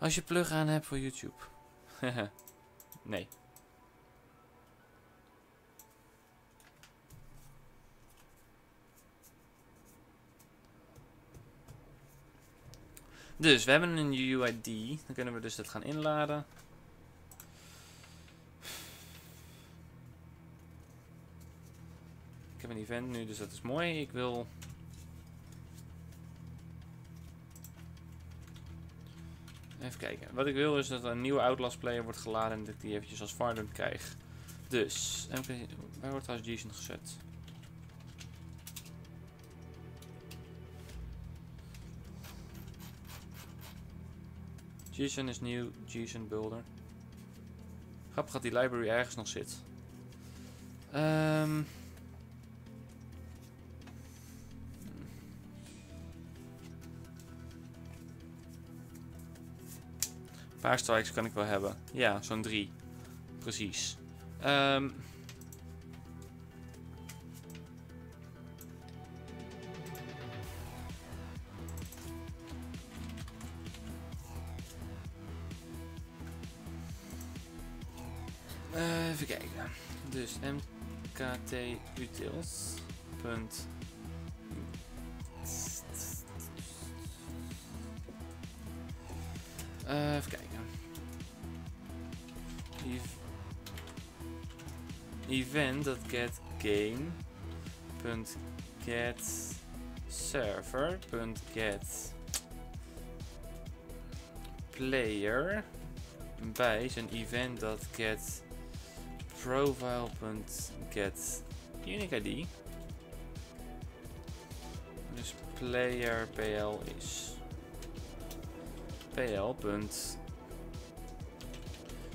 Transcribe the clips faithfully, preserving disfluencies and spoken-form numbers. Als je plug aan hebt voor YouTube. Nee. Dus we hebben een U I D. Dan kunnen we dus dat gaan inladen. Ik heb een event nu, dus dat is mooi. Ik wil... Even kijken. Wat ik wil is dat er een nieuwe Outlast player wordt geladen en dat ik die eventjes als vardum krijg. Dus, waar wordt als JSON gezet? JSON is nieuw, JSON Builder. Grappig dat die library ergens nog zit. Um... Een paar strikes kan ik wel hebben. Ja, zo'n drie. Precies. Um... Uh, even kijken. Dus mktutils. Punt. Uh, even kijken. Event dat get game punt get server punt get player bij zijn event dat get profile punt get unique I D, dus player pl is pl punt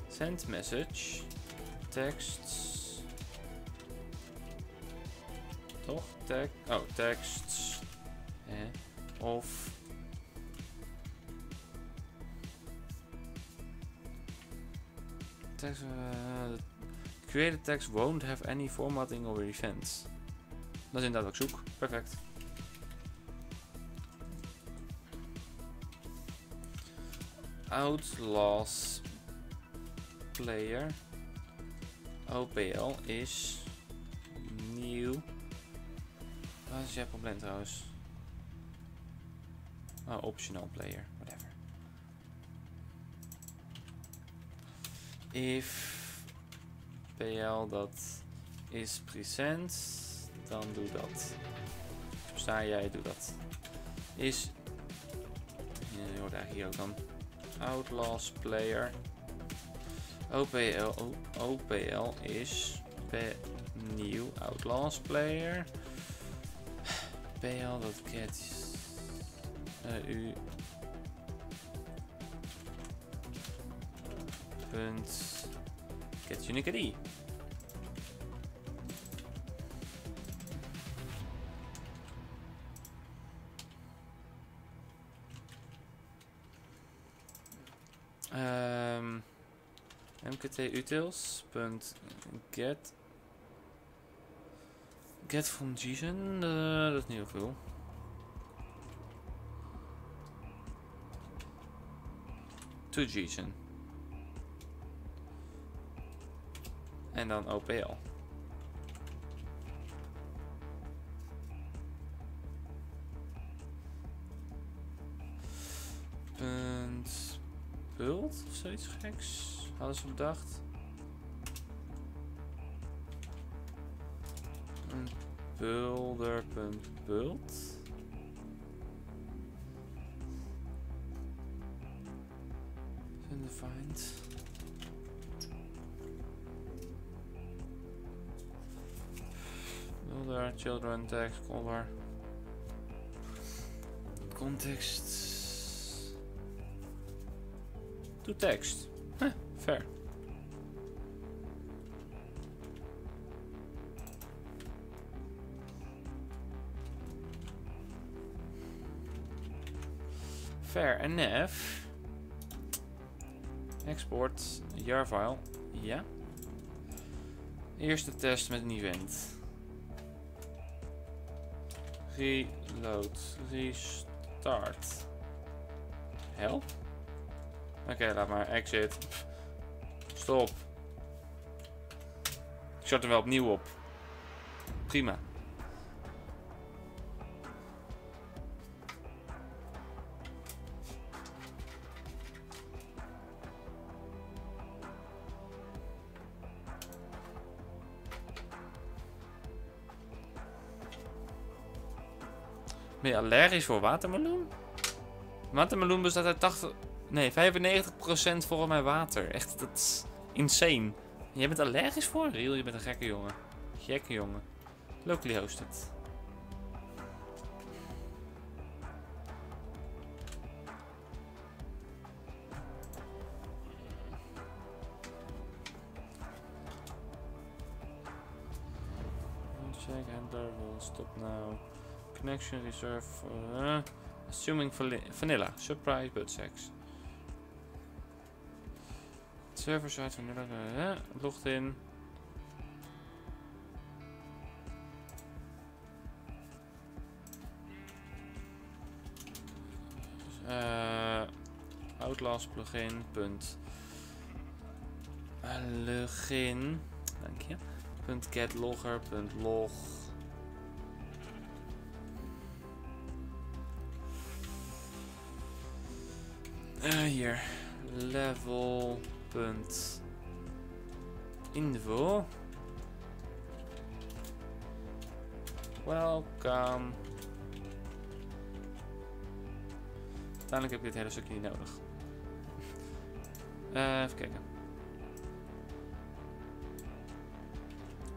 send message text. Toch? Tag. Oh, tekst. Eh, of. Text. Uh, created text won't have any formatting or events. Dat is inderdaad wat ik zoek. Perfect. Outlast player. O P L is. Nieuw. Dat is jouw probleem trouwens. Oh, optional player, whatever. If P L dat is present, dan doe dat. Sta jij, doe dat. Is. Ja, je hoort eigenlijk hier ook dan. Outlast player. O P L, O P L is. Nieuw Outlast player. P L dat get uh, u punt get unique I D. Um, mktutils punt get Get from JSON, uh, dat is niet heel veel. To JSON. En dan O P L. Punt build of zoiets geks hadden ze bedacht. Builder.build. Undefined. Builder, children, text, color. Context. To text. Huh, fair. Fair enough. Export jar file. Ja. Eerste test met een event. Reload. Restart. Help. Oké, okay, laat maar. Exit. Stop. Ik start er wel opnieuw op. Prima. Ben je allergisch voor watermeloen? Watermeloen bestaat uit tachtig... Nee, vijfennegentig procent volgens mij water. Echt, dat is insane. Jij bent allergisch voor? Riel, je bent een gekke jongen. Gekke jongen. Locally hosted. Check handler will stop now. Connection reserve for, uh, assuming vanilla. Surprise but sex. Server side vanilla. Uh, logged in. Uh, Outlast plugin. Punt. Plugin. Dank je. Punt get logger. Punt log. Uh, hier. Level. Punt. Info. Welcome. Uiteindelijk heb je dit hele stukje niet nodig. Uh, even kijken.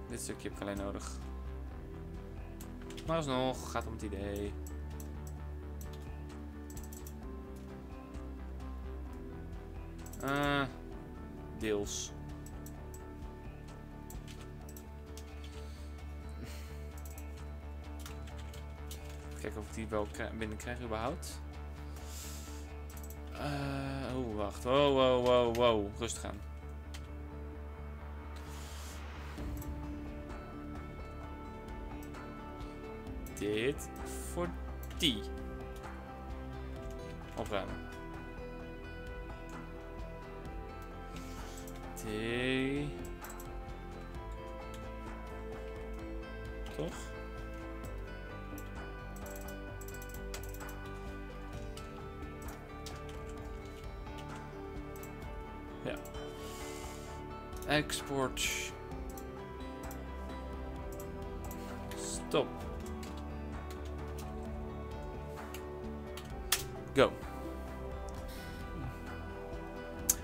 Dit stukje heb ik alleen nodig. Maar alsnog gaat het om het idee. Uh, deels. Even kijken of ik die wel binnenkrijg überhaupt. Uh, oh, wacht. Wow, wow, wow, wow. Rustig aan. Dit voor die. Opruimen. Die. Toch? Ja. Export. Stop. Go.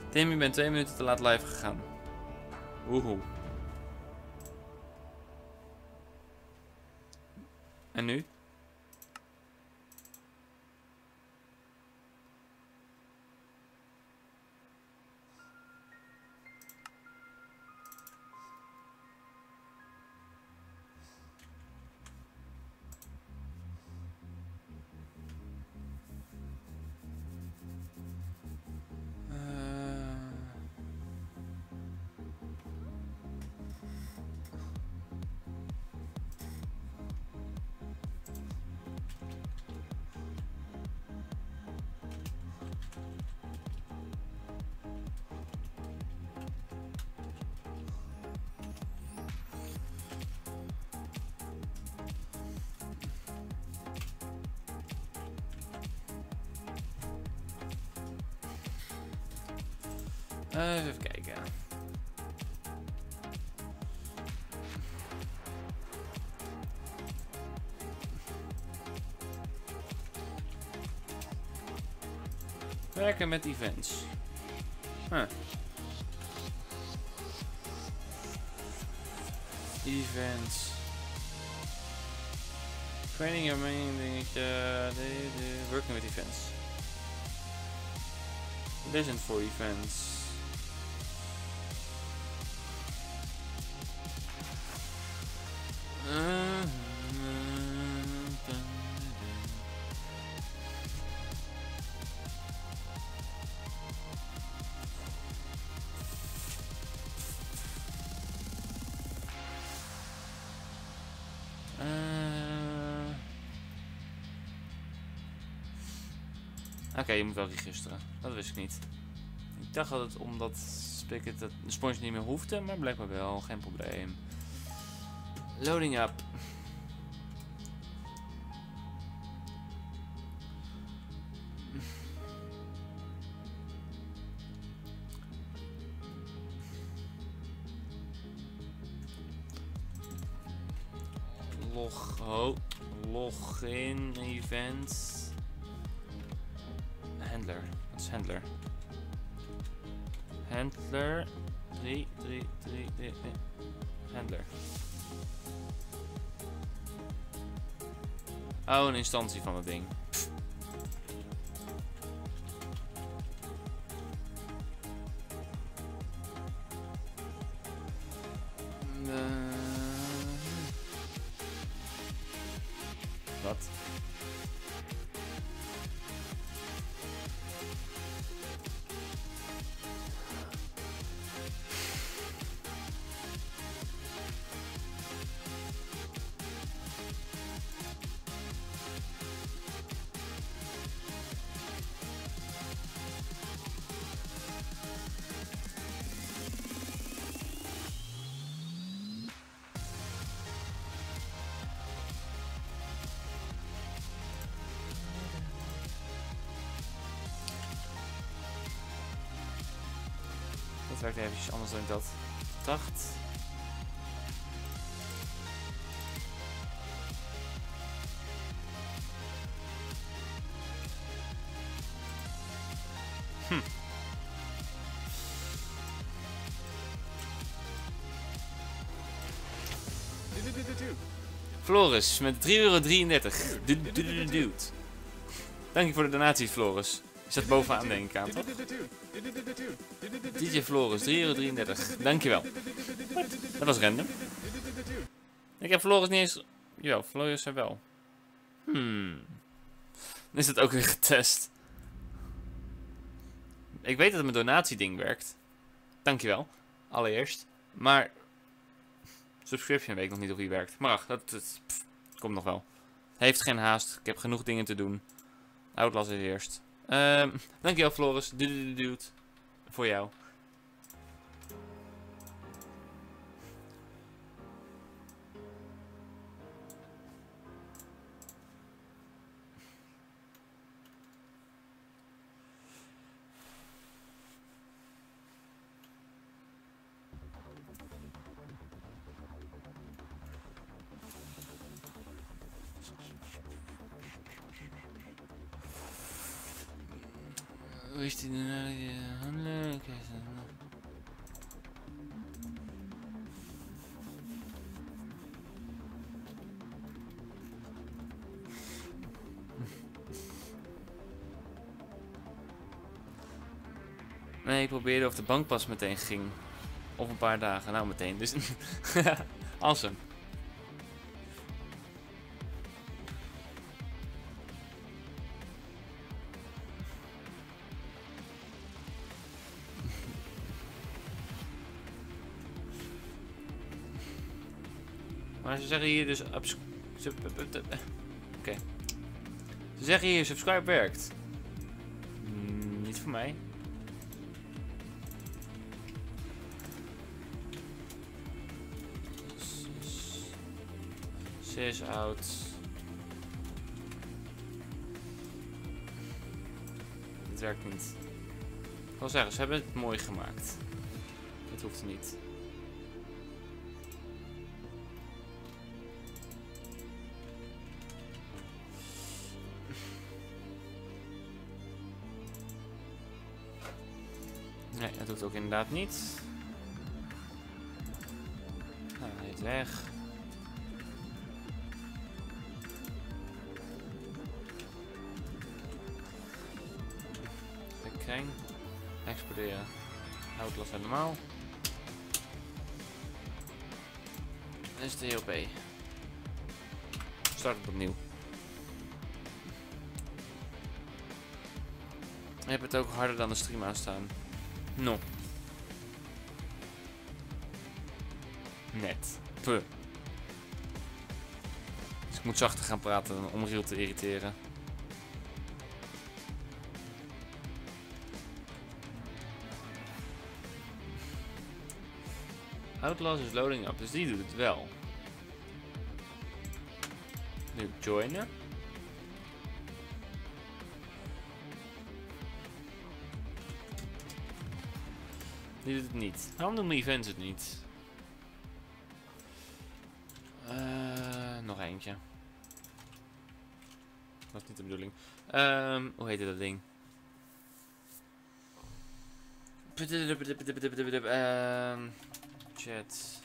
Tim, je bent twee minuten te laat live gegaan. Woehoe. En nu? Uh, even kijken. Werken met events. Huh. Events. Training your main dingetje. Working with events. Listen for events. Oké, okay, je moet wel registeren. Dat wist ik niet. Ik dacht dat het omdat Spiket de sponge niet meer hoefde, maar blijkbaar wel, geen probleem. Loading up. Log, oh, login, events. Handler, dat is handler. Handler, drie, drie, drie, drie, handler. Oh, een instantie van dat ding. Werkt even anders dan ik dat dacht. Hm. Floris met drie euro drieëndertig. Dude. Dank je voor de donatie, Floris. Ik zat bovenaan denk ik aan, toch? D J Floris, drie euro drieëndertig. Dankjewel. Dat was random. Ik heb Floris niet eens... Jawel, Floris er wel. Hmm. Dan is dat ook weer getest. Ik weet dat mijn donatieding werkt. Dankjewel. Allereerst. Maar... Subscription weet ik nog niet of die werkt. Maar ach, dat, dat pff, komt nog wel. Heeft geen haast. Ik heb genoeg dingen te doen. Outlast is eerst. Um, dankjewel Floris. Dude. Voor jou. Hoe is die handelen? Nee, ik probeerde of de bankpas meteen ging. Of een paar dagen, nou meteen. Dus awesome. Maar ze zeggen hier dus... Oké. Okay. Ze zeggen hier subscribe werkt. Mm, niet voor mij. Ze is oud. Het werkt niet. Ik wil zeggen, ze hebben het mooi gemaakt. Het hoeft niet. Dat doet ook inderdaad niet. Nou, hij is weg. Verkring. Exploderen. Outlast helemaal. Dat is de H O P. Start het opnieuw. Ik heb het ook harder dan de stream aanstaan. No. Net. Puh. Dus ik moet zachter gaan praten om Riel te irriteren. Outlast is loading up, dus die doet het wel. Nu joinen. Die doet het niet. Waarom doen mijn events het niet? Uh, nog eentje. Dat is niet de bedoeling. Um, hoe heette dat ding? Um, chat.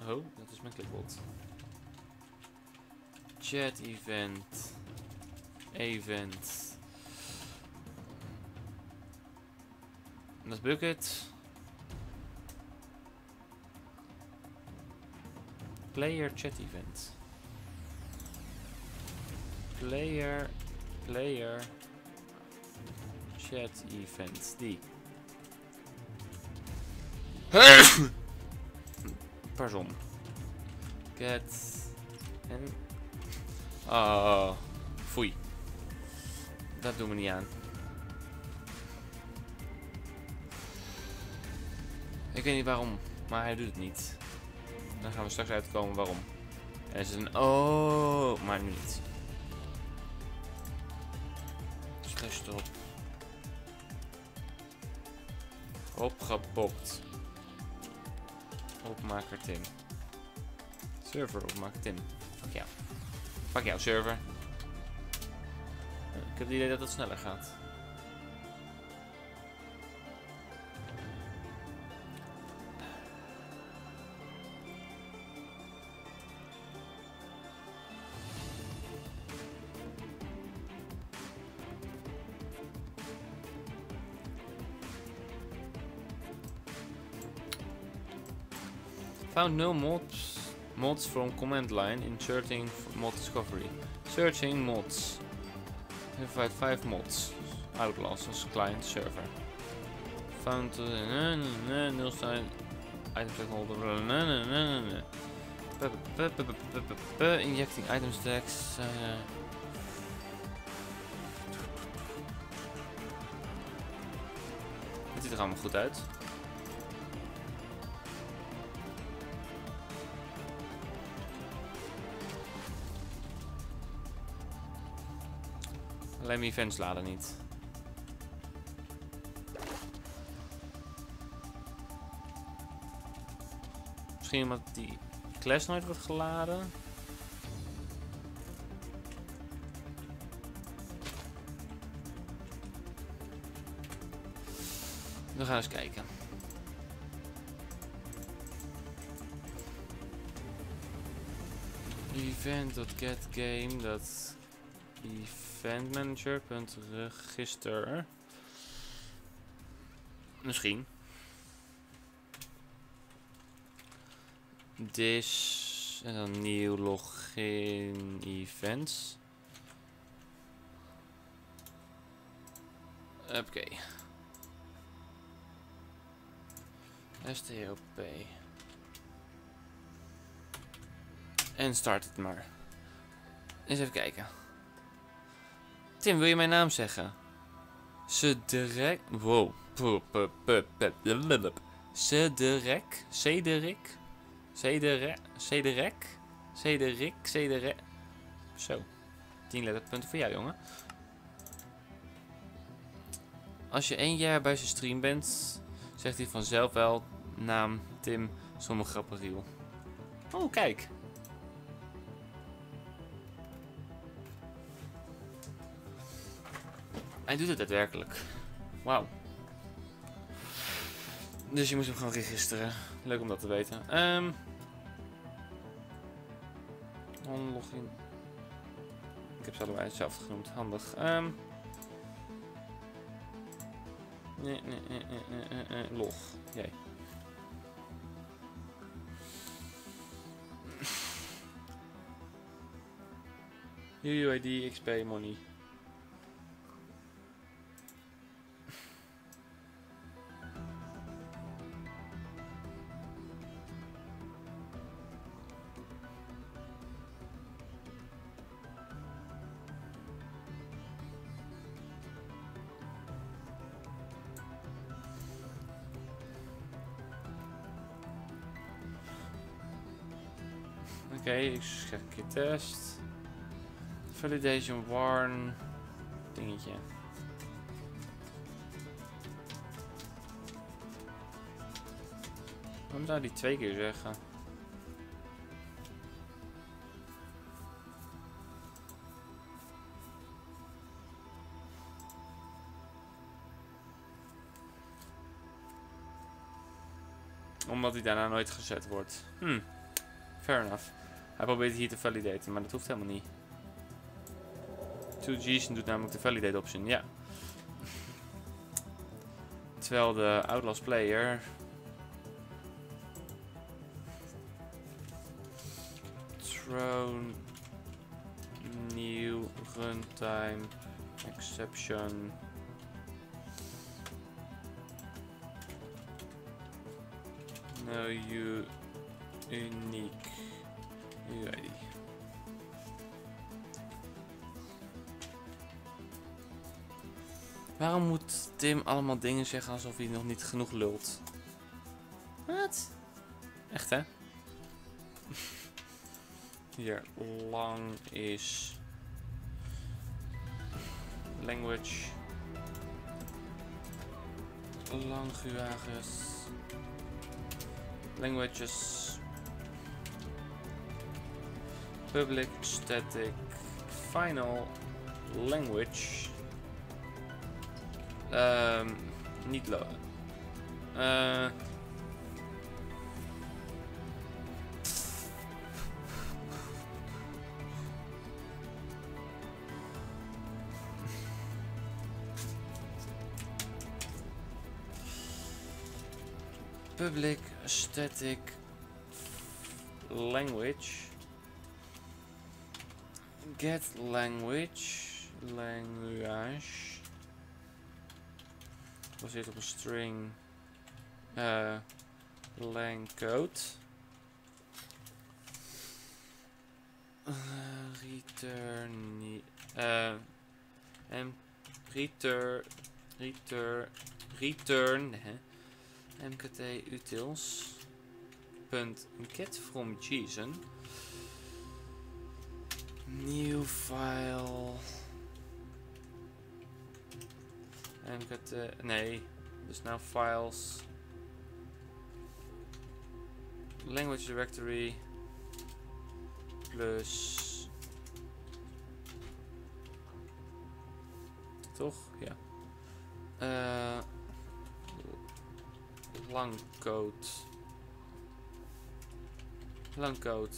Oh, dat is mijn clipboard. Chat event. Event. Dat is bucket. Player chat event. Player, player, chat event. Die. Pardon. Get. En. Oh, foei. Dat doen we niet aan. Ik weet niet waarom, maar hij doet het niet. Dan gaan we straks uitkomen waarom. Er is een oh, maar niet. Slash erop. Opgepokt. Op MakerTim. Server op MakerTim. Fuck jou. Fuck jou, server. Ik heb het idee dat het sneller gaat. Found no mods, mods from command line, inserting mod discovery. Searching mods. Verified five mods. Outlast als client server. Found nul sign item stack holder. Injecting item stacks. Het ziet er allemaal goed uit. Alleen mijn events laden niet. Misschien omdat die class nooit wordt geladen. We gaan eens kijken. Event.getGame. Dat event manager register. Misschien. This en dan nieuw login events. Oké. Okay. S T O P. En start het maar. Eens even kijken. Tim, wil je mijn naam zeggen? Cedric. Wow. Cedric. Cedric. Cedric. Cedric. Cedric. Cedric. Zo. tien letterpunten voor jou, jongen. Als je één jaar bij zijn stream bent, zegt hij vanzelf wel naam Tim Sommergrapperiel. Oh, kijk. Hij doet het daadwerkelijk. Wauw. Dus je moet hem gewoon registeren. Leuk om dat te weten. Um, Onlogin. Ik heb ze allebei hetzelfde genoemd. Handig. Um, nee, nee, nee, nee, nee, nee, log. Jij. U U I D, X P, money. okay, ik zeg een keer test. Validation warn. Dingetje. Waarom zou die twee keer zeggen? Omdat hij daarna nooit gezet wordt. Hm. Fair enough. Hij probeert hier te validaten, maar dat hoeft helemaal niet. two Json doet namelijk de validate option, ja. Terwijl de Outlast player... Throne... New runtime... Exception... No you... Unique... U I D. Waarom moet Tim allemaal dingen zeggen alsof hij nog niet genoeg lult? Wat? Echt hè? Hier, lang is... Language... Languages... Languages... Public, static, final, language... Ehm, um, niet low. Uh. Public, static, language, get language, language. Gebaseerd op een string uh, langcode. Uh, return uh, em, return return return hè. mktutils punt get from JSON new file. En ik het, uh, nee, dus nou files, language directory, plus, toch? Ja. Uh, langcode, langcode,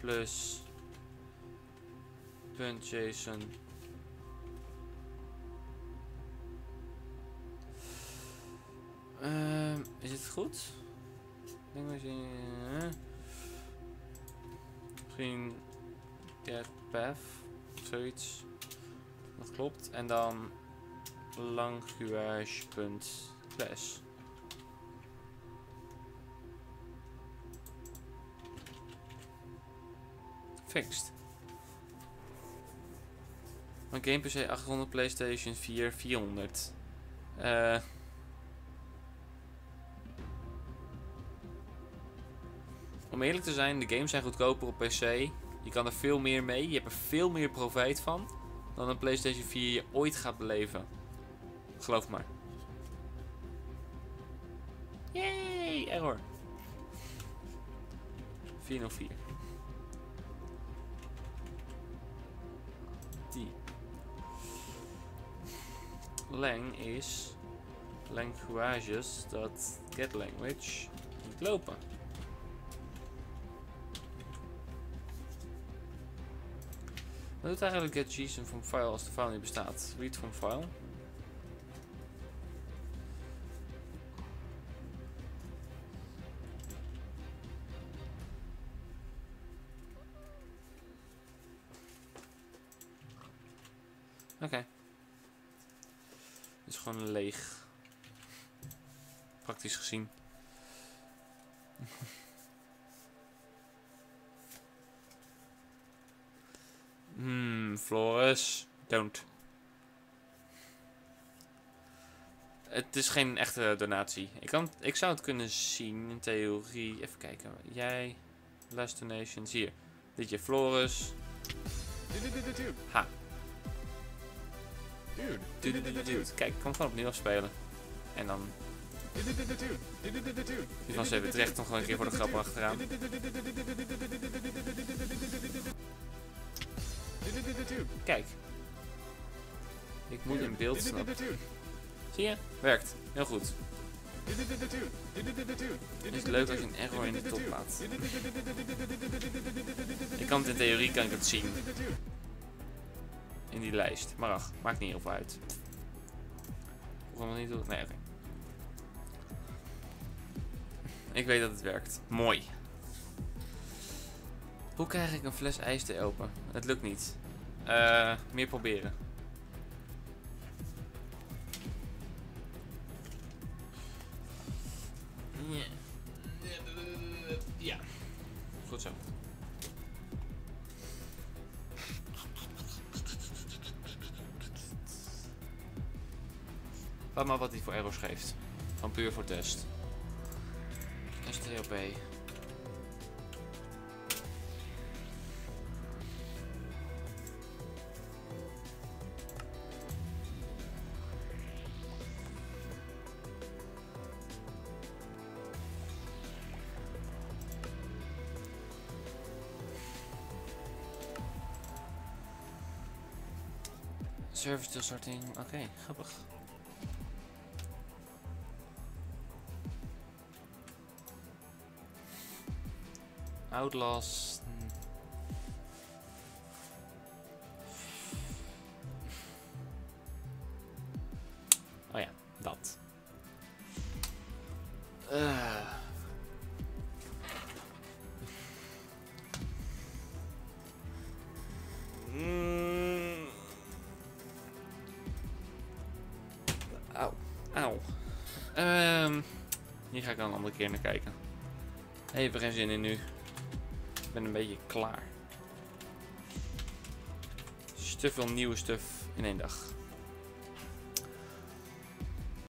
plus, punt JSON. Um, is het goed? Denk dat je... Uh, misschien... Get path. Of zoiets. Dat klopt. En dan... language.clash. Fixed. Mijn game P C achthonderd, PlayStation vier, vierhonderd. Eh... Uh, Om eerlijk te zijn, de games zijn goedkoper op P C. Je kan er veel meer mee. Je hebt er veel meer profijt van dan een PlayStation vier je ooit gaat beleven. Geloof maar. Yay, error. vier nul vier. Die. Lang is languages dat get language niet lopen. Wat doet eigenlijk get JSON from file als de file niet bestaat? Read from file. Oké. Okay. Het is gewoon leeg. Praktisch gezien. Hmm, Floris, don't. Het is geen echte donatie. Ik, kan, ik zou het kunnen zien in theorie. Even kijken. Jij. Last donations. Hier. Dit je Floris. Ha. Kijk, ik kan gewoon opnieuw afspelen. En dan... Die van ze hebben terecht nog gewoon een keer voor de grap achteraan. Kijk. Ik moet in beeld snappen. Zie je? Werkt. Heel goed. Het is leuk als je een error in de top laat. Ik kan het in theorie kan ik het zien. In die lijst. Maar ach, maakt niet heel veel uit. Ik kan het niet doen. Nee, oké. Ik weet dat het werkt. Mooi. Hoe krijg ik een fles ijs te open? Het lukt niet. Uh, meer proberen. Ja. Goed zo. Laat maar wat hij voor errors geeft. Van puur voor test. S T O P. Service till starting. Oké, okay, grappig. Outlast. Oh ja, dat. Uh. Mm. Au, au. Um, hier ga ik dan een andere keer naar kijken. Heeft er geen zin in nu. Ik ben een beetje klaar. Dus te veel nieuwe stuff in één dag.